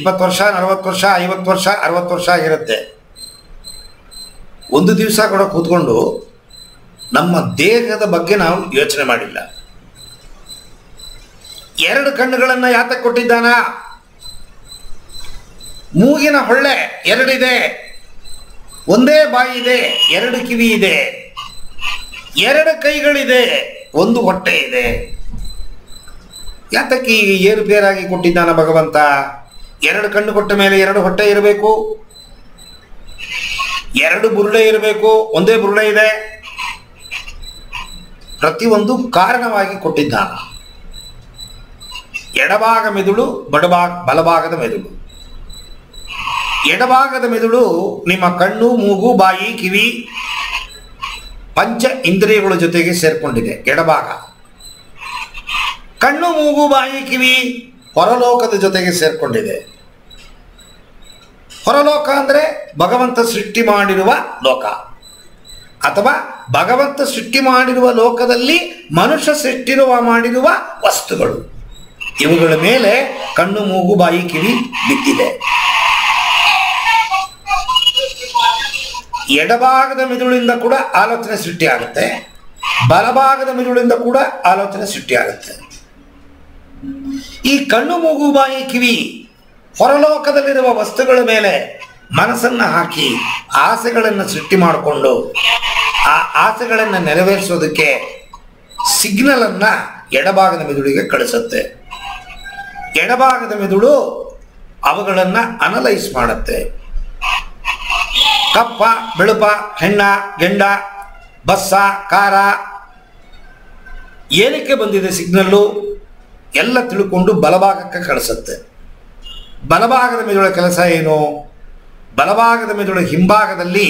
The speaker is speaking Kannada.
20 ವರ್ಷ 40 ವರ್ಷ 50 ವರ್ಷ 60 ವರ್ಷ ಆಗಿರುತ್ತೆ. ಒಂದು ದಿವಸ ಕೂಡ ಕೂತ್ಕೊಂಡು ನಮ್ಮ ದೇಹದ ಬಗ್ಗೆ ನಾವು ಯೋಚನೆ ಮಾಡಿಲ್ಲ. ಎರಡು ಕಣ್ಣುಗಳನ್ನು ಯಾತಕ್ಕೆ ಕೊಟ್ಟಿದ್ದಾನ? ಮೂಗಿನ ಹೊಳ್ಳೆ ಎರಡಿದೆ, ಒಂದೇ ಬಾಯಿ ಇದೆ, ಎರಡು ಕಿವಿ ಇದೆ, ಎರಡು ಕೈಗಳಿದೆ, ಒಂದು ಹೊಟ್ಟೆ ಇದೆ. ಯಾತಕ್ಕೆ ಈಗ ಏರುಪೇರಾಗಿ ಕೊಟ್ಟಿದ್ದಾನ ಭಗವಂತ? ಎರಡು ಕಣ್ಣು ಕೊಟ್ಟ ಮೇಲೆ ಎರಡು ಹೊಟ್ಟೆ ಇರಬೇಕು, ಎರಡು ಬುರುಡೆ ಇರಬೇಕು, ಒಂದೇ ಬುರುಡೆ ಇದೆ. ಪ್ರತಿಯೊಂದು ಕಾರಣವಾಗಿ ಕೊಟ್ಟಿದ್ದಾನ. ಎಡಭಾಗ ಮೆದುಳು, ಬಲಭಾಗದ ಮೆದುಳು. ಎಡಭಾಗದ ಮೆದುಳು ನಿಮ್ಮ ಕಣ್ಣು, ಮೂಗು, ಬಾಯಿ, ಕಿವಿ, ಪಂಚ ಇಂದ್ರಿಯಗಳ ಜೊತೆಗೆ ಸೇರ್ಕೊಂಡಿದೆ. ಎಡಭಾಗ ಕಣ್ಣು, ಮೂಗು, ಬಾಯಿ, ಕಿವಿ ಹೊರಲೋಕದ ಜೊತೆಗೆ ಸೇರ್ಕೊಂಡಿದೆ. ಹೊರಲೋಕ ಅಂದರೆ ಭಗವಂತ ಸೃಷ್ಟಿ ಮಾಡಿರುವ ಲೋಕ, ಅಥವಾ ಭಗವಂತ ಸೃಷ್ಟಿ ಮಾಡಿರುವ ಲೋಕದಲ್ಲಿ ಮನುಷ್ಯ ಮಾಡಿರುವ ವಸ್ತುಗಳು. ಇವುಗಳ ಮೇಲೆ ಕಣ್ಣು, ಮೂಗು, ಬಾಯಿ, ಕಿವಿ ಬಿದ್ದಿದೆ. ಎಡಭಾಗದ ಮೆದುಳಿಂದ ಕೂಡ ಆಲೋಚನೆ ಸೃಷ್ಟಿಯಾಗುತ್ತೆ, ಬಲಭಾಗದ ಮೆದುಳಿಂದ ಕೂಡ ಆಲೋಚನೆ ಸೃಷ್ಟಿಯಾಗುತ್ತೆ. ಈ ಕಣ್ಣು, ಮೂಗು, ಬಾಯಿ, ಕಿವಿ ಹೊರಲೋಕದಲ್ಲಿರುವ ವಸ್ತುಗಳ ಮೇಲೆ ಮನಸ್ಸನ್ನು ಹಾಕಿ ಆಸೆಗಳನ್ನು ಸೃಷ್ಟಿ ಮಾಡಿಕೊಂಡು ಆ ಆಸೆಗಳನ್ನು ನೆರವೇರಿಸೋದಕ್ಕೆ ಸಿಗ್ನಲನ್ನು ಎಡಭಾಗದ ಮೆದುಳಿಗೆ ಕಳಿಸುತ್ತೆ. ಎಡಭಾಗದ ಮೆದುಳು ಅವುಗಳನ್ನು ಅನಲೈಸ್ ಮಾಡುತ್ತೆ. ಕಪ್ಪ, ಬೆಳುಪ, ಹೆಣ್ಣ, ಗೆಂಡ, ಬಸ್ಸ, ಕಾರ ಏನಕ್ಕೆ ಬಂದಿದೆ ಸಿಗ್ನಲ್ಲು ಎಲ್ಲ ತಿಳ್ಕೊಂಡು ಬಲಭಾಗಕ್ಕೆ ಕಳಿಸುತ್ತೆ. ಬಲಭಾಗದ ಮೆದುಳ ಕೆಲಸ ಏನು? ಬಲಭಾಗದ ಮೆದುಳ ಹಿಂಭಾಗದಲ್ಲಿ